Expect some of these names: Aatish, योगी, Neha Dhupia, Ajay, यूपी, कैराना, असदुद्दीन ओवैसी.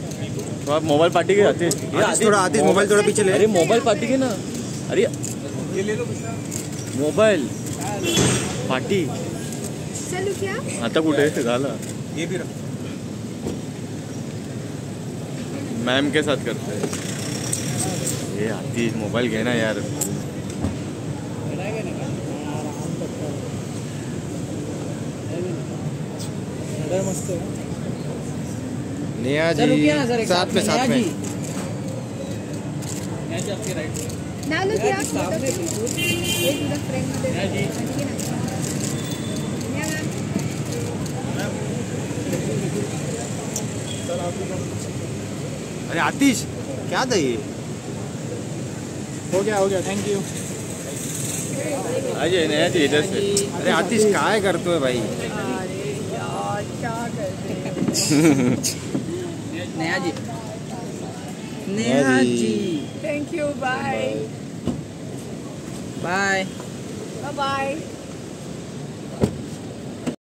थोड़ा mobile party के Atish, Atish mobile थोड़ा पीछे ले। अरे मोबाइल पार्टी के ना, अरे ये ले लो मोबाइल पार्टी। चलो क्या आता कुठे झाला ये भी रख मैम के साथ करते हैं। ये आतीश मोबाइल घेना यार। मस्त है नेहा जी साथ में अरे आतिश क्या था ये? हो गया थैंक यू अजय। नेहा जी इधर से। अरे आतिश काय करतो है भाई? अरे यार क्या करते Neha ji thank you bye bye bye.